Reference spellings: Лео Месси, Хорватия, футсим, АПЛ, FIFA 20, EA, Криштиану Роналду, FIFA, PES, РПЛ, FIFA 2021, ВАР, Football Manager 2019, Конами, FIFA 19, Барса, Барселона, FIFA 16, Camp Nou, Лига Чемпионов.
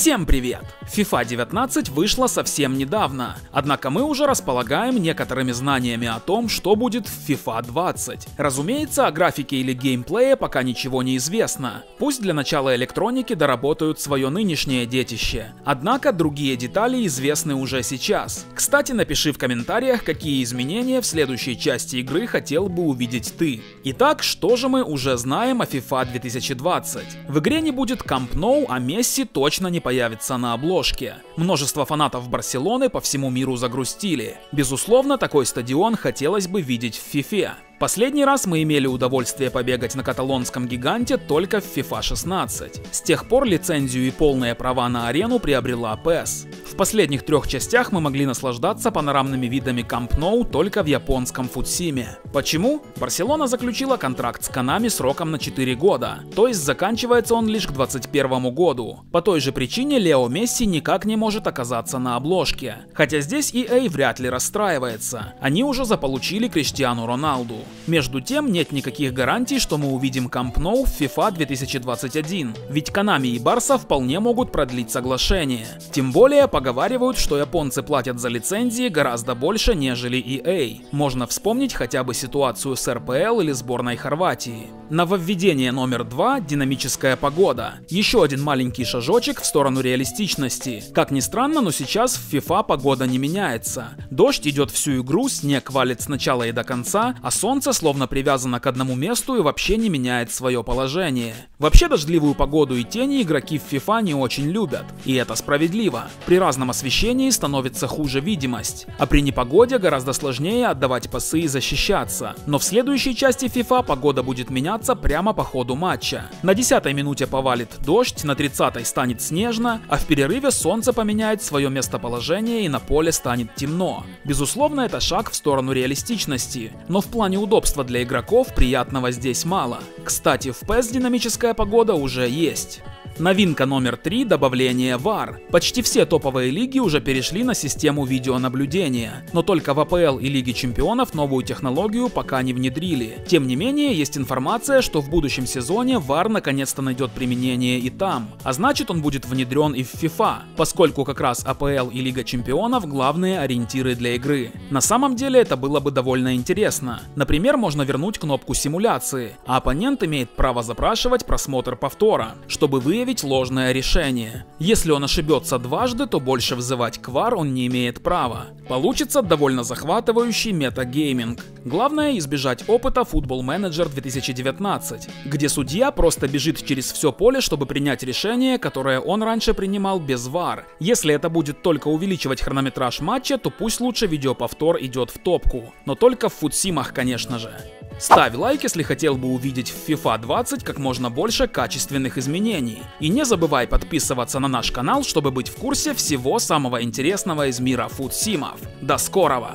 Всем привет! FIFA 19 вышла совсем недавно, однако мы уже располагаем некоторыми знаниями о том, что будет в FIFA 20. Разумеется, о графике или геймплее пока ничего не известно. Пусть для начала электроники доработают свое нынешнее детище, однако другие детали известны уже сейчас. Кстати, напиши в комментариях, какие изменения в следующей части игры хотел бы увидеть ты. Итак, что же мы уже знаем о FIFA 2020? В игре не будет Camp Nou, а Месси точно не появится на обложке. Множество фанатов Барселоны по всему миру загрустили. Безусловно, такой стадион хотелось бы видеть в FIFA. Последний раз мы имели удовольствие побегать на каталонском гиганте только в FIFA 16. С тех пор лицензию и полные права на арену приобрела PES. В последних трех частях мы могли наслаждаться панорамными видами Camp Nou только в японском Фудсиме. Почему? Барселона заключила контракт с Конами сроком на 4 года, то есть заканчивается он лишь к 2021 году. По той же причине Лео Месси никак не может оказаться на обложке. Хотя здесь EA вряд ли расстраивается, они уже заполучили Криштиану Роналду. Между тем, нет никаких гарантий, что мы увидим Camp Nou в FIFA 2021, ведь Конами и Барса вполне могут продлить соглашение. Тем более, поговаривают, что японцы платят за лицензии гораздо больше, нежели EA. Можно вспомнить хотя бы ситуацию с РПЛ или сборной Хорватии. Нововведение номер 2 – динамическая погода. Еще один маленький шажочек в сторону реалистичности. Как ни странно, но сейчас в FIFA погода не меняется. Дождь идет всю игру, снег валит с начала и до конца, а солнце словно привязано к одному месту и вообще не меняет свое положение. Вообще дождливую погоду и тени игроки в FIFA не очень любят. И это справедливо. При разном освещении становится хуже видимость, а при непогоде гораздо сложнее отдавать пасы и защищаться. Но в следующей части FIFA погода будет меняться прямо по ходу матча. На 10-й минуте повалит дождь, на 30-й станет снежно, а в перерыве солнце поменяет свое местоположение и на поле станет темно. Безусловно, это шаг в сторону реалистичности, но в плане удобства для игроков приятного здесь мало. Кстати, в PES динамическая погода уже есть. Новинка номер 3 – добавление ВАР. Почти все топовые лиги уже перешли на систему видеонаблюдения, но только в АПЛ и Лиге Чемпионов новую технологию пока не внедрили. Тем не менее, есть информация, что в будущем сезоне ВАР наконец-то найдет применение и там, а значит он будет внедрен и в FIFA, поскольку как раз АПЛ и Лига Чемпионов – главные ориентиры для игры. На самом деле это было бы довольно интересно. Например, можно вернуть кнопку симуляции, а оппонент имеет право запрашивать просмотр повтора, чтобы выявить ложное решение. Если он ошибется дважды, то больше взывать к ВАР он не имеет права. Получится довольно захватывающий метагейминг. Главное избежать опыта Football Manager 2019, где судья просто бежит через все поле, чтобы принять решение, которое он раньше принимал без ВАР. Если это будет только увеличивать хронометраж матча, то пусть лучше видеоповтор идет в топку. Но только в футсимах, конечно же. Ставь лайк, если хотел бы увидеть в FIFA 20 как можно больше качественных изменений. И не забывай подписываться на наш канал, чтобы быть в курсе всего самого интересного из мира футсимов. До скорого!